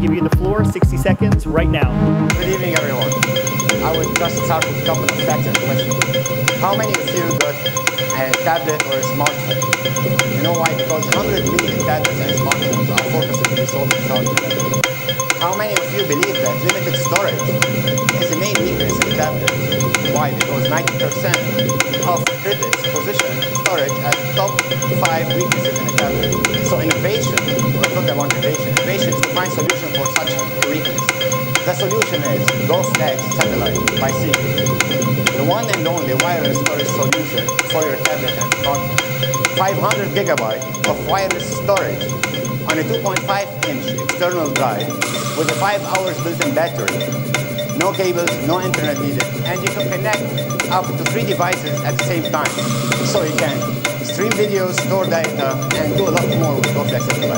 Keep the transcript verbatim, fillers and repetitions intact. give you the floor, sixty seconds, right now. Good evening, everyone. I will just start with a couple of facts and questions. How many of you got a tablet or a smartphone? You know why? Because one hundred million tablets and smartphones are forecasted to be sold in Saudi. How many of you believe that limited storage is the main weakness in tablets? Why? Because ninety percent of critics position storage as top five weaknesses in a tablet. So innovation, we're talking about innovation. Innovation is to find solution for such weakness. The solution is GoFlex Satellite by Seagate, the one and only wireless storage solution for your tablet and smartphone. five hundred gigabytes of wireless storage on a two point five inch external drive with a five hours built-in battery, no cables, no internet needed, and you can connect up to three devices at the same time. So you can stream videos, store data, and do a lot more with GoFlex Satellite.